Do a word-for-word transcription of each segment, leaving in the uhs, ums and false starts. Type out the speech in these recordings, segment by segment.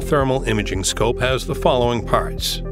Trail Thermal Imaging Scope has the following parts.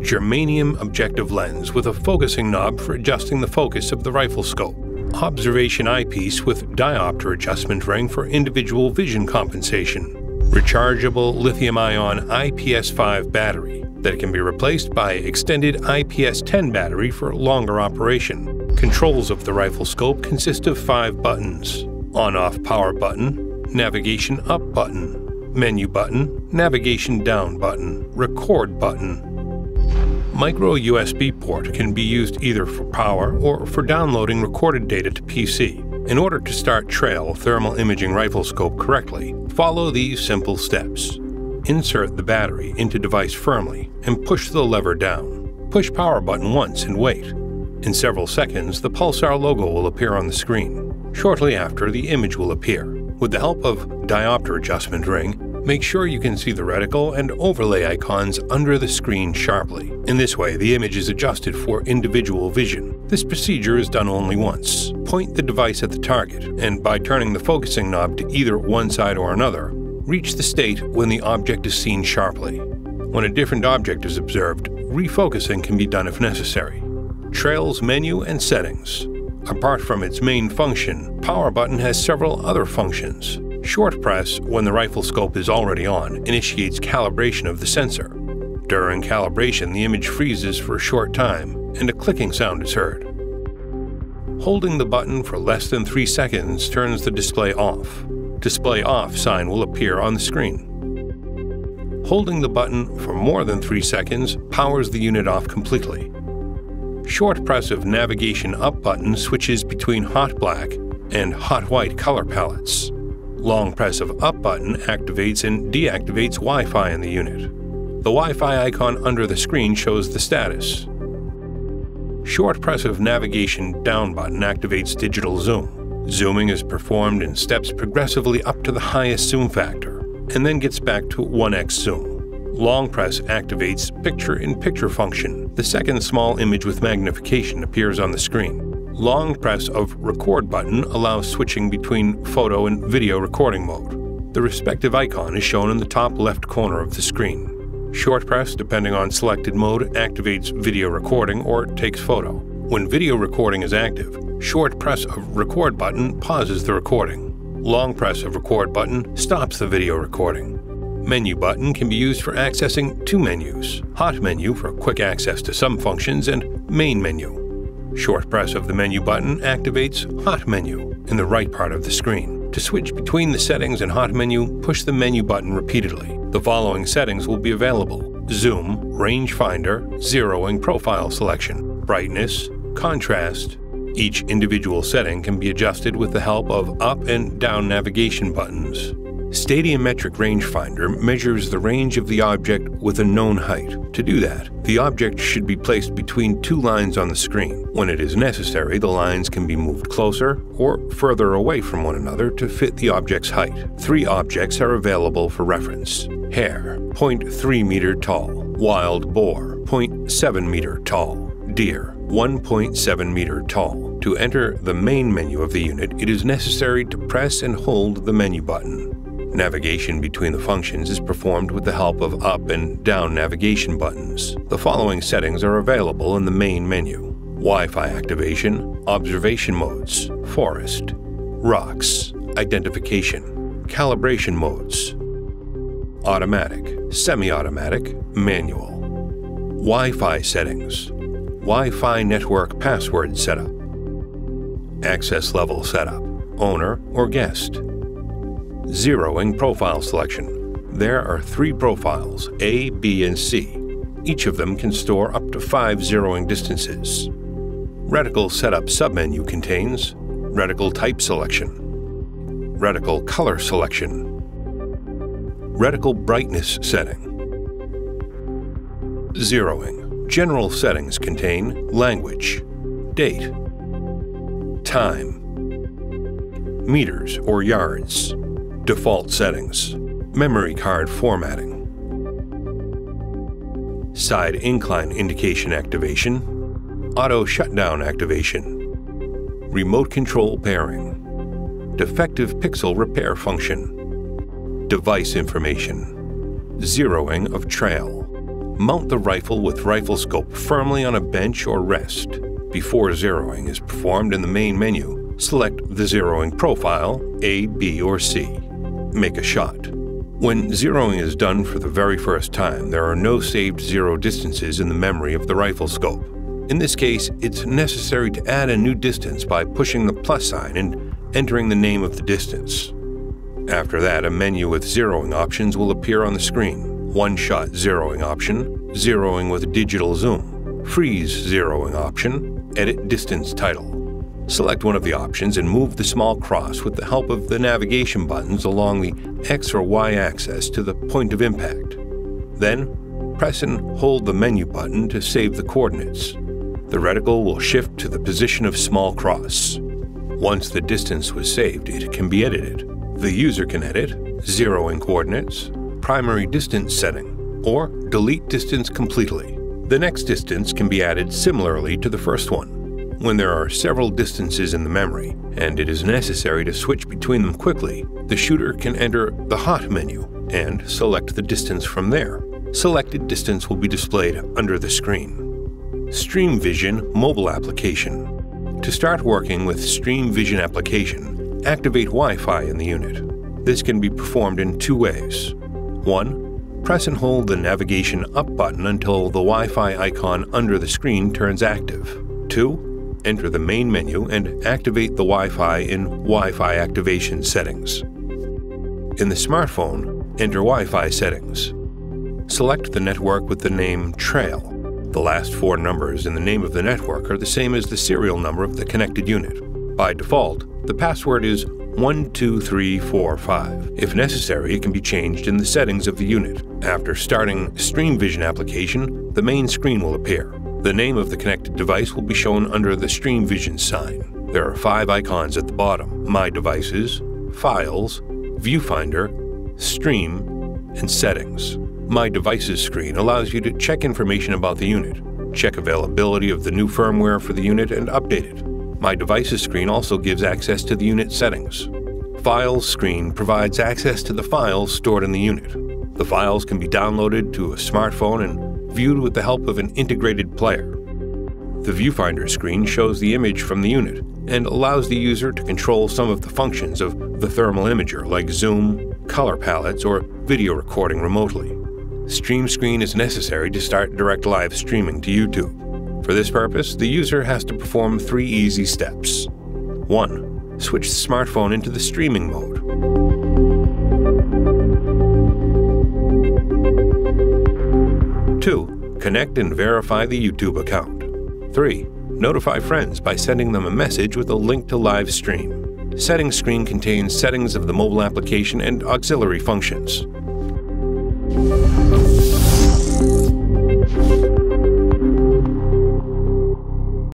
Germanium objective lens with a focusing knob for adjusting the focus of the rifle scope. Observation eyepiece with diopter adjustment ring for individual vision compensation. Rechargeable lithium-ion I P S five battery that can be replaced by extended I P S ten battery for longer operation. Controls of the rifle scope consist of five buttons: on-off power button, navigation up button, menu button, navigation down button, record button. Micro U S B port can be used either for power or for downloading recorded data to P C. In order to start Trail Thermal Imaging Riflescope correctly, follow these simple steps. Insert the battery into device firmly and push the lever down. Push power button once and wait. In several seconds, the Pulsar logo will appear on the screen. Shortly after, the image will appear. With the help of diopter adjustment ring, make sure you can see the reticle and overlay icons under the screen sharply. In this way, the image is adjusted for individual vision. This procedure is done only once. Point the device at the target, and by turning the focusing knob to either one side or another, reach the state when the object is seen sharply. When a different object is observed, refocusing can be done if necessary. Trail's menu and settings. Apart from its main function, Power Button has several other functions. Short press, when the rifle scope is already on, initiates calibration of the sensor. During calibration, the image freezes for a short time, and a clicking sound is heard. Holding the button for less than three seconds turns the display off. Display off sign will appear on the screen. Holding the button for more than three seconds powers the unit off completely. Short press of navigation up button switches between hot black and hot white color palettes. Long press of up button activates and deactivates Wi-Fi in the unit. The Wi-Fi icon under the screen shows the status. Short press of navigation down button activates digital zoom. Zooming is performed in steps progressively up to the highest zoom factor, and then gets back to one x zoom. Long press activates picture-in-picture function. The second small image with magnification appears on the screen. Long press of record button allows switching between photo and video recording mode. The respective icon is shown in the top left corner of the screen. Short press, depending on selected mode, activates video recording or takes photo. When video recording is active, short press of record button pauses the recording. Long press of record button stops the video recording. Menu button can be used for accessing two menus: hot menu for quick access to some functions and main menu. Short press of the menu button activates hot menu in the right part of the screen. To switch between the settings and hot menu, push the menu button repeatedly. The following settings will be available: zoom, rangefinder, zeroing profile selection, brightness, contrast. Each individual setting can be adjusted with the help of up and down navigation buttons. Stadiometric RangeFinder measures the range of the object with a known height. To do that, the object should be placed between two lines on the screen. When it is necessary, the lines can be moved closer or further away from one another to fit the object's height. Three objects are available for reference: hare, zero point three meter tall; wild boar, zero point seven meter tall; deer, one point seven meter tall. To enter the main menu of the unit, it is necessary to press and hold the menu button. Navigation between the functions is performed with the help of up and down navigation buttons. The following settings are available in the main menu: Wi-Fi activation, observation modes, forest, rocks, identification, calibration modes, automatic, semi-automatic, manual. Wi-Fi settings. Wi-Fi network password setup, access level setup, owner or guest. Zeroing profile selection. There are three profiles, A, B, and C. Each of them can store up to five zeroing distances. Reticle setup submenu contains reticle type selection, reticle color selection, reticle brightness setting. Zeroing. General settings contain language, date, time, meters or yards, default settings, memory card formatting, side incline indication activation, auto shutdown activation, remote control pairing, defective pixel repair function, device information. zeroing of trail. Mount the rifle with riflescope firmly on a bench or rest. Before zeroing is performed in the main menu, select the zeroing profile, A, B, or C. Make a shot. When zeroing is done for the very first time, there are no saved zero distances in the memory of the riflescope. In this case, it's necessary to add a new distance by pushing the plus sign and entering the name of the distance. After that, a menu with zeroing options will appear on the screen. One-shot zeroing option, zeroing with digital zoom, freeze zeroing option, edit distance title. Select one of the options and move the small cross with the help of the navigation buttons along the X or Y axis to the point of impact. Then, press and hold the menu button to save the coordinates. The reticle will shift to the position of small cross. Once the distance was saved, it can be edited. The user can edit zeroing coordinates, primary distance setting, or delete distance completely. The next distance can be added similarly to the first one. When there are several distances in the memory, and it is necessary to switch between them quickly, the shooter can enter the hot menu and select the distance from there. Selected distance will be displayed under the screen. StreamVision mobile application. To start working with StreamVision application, activate Wi-Fi in the unit. This can be performed in two ways. One, press and hold the navigation up button until the Wi-Fi icon under the screen turns active. Two, enter the main menu and activate the Wi-Fi in Wi-Fi activation settings. In the smartphone, enter Wi-Fi settings. Select the network with the name Trail. The last four numbers in the name of the network are the same as the serial number of the connected unit. By default, the password is one two three four five. If necessary, it can be changed in the settings of the unit. After starting StreamVision application, the main screen will appear. The name of the connected device will be shown under the StreamVision sign. There are five icons at the bottom: My Devices, Files, Viewfinder, Stream, and Settings. My Devices screen allows you to check information about the unit, check availability of the new firmware for the unit, and update it. My Devices screen also gives access to the unit settings. Files screen provides access to the files stored in the unit. The files can be downloaded to a smartphone and viewed with the help of an integrated player. The Viewfinder screen shows the image from the unit and allows the user to control some of the functions of the thermal imager, like zoom, color palettes, or video recording remotely. Stream screen is necessary to start direct live streaming to YouTube. For this purpose, the user has to perform three easy steps. One, switch the smartphone into the streaming mode. Two, connect and verify the YouTube account. Three, notify friends by sending them a message with a link to live stream. Settings screen contains settings of the mobile application and auxiliary functions.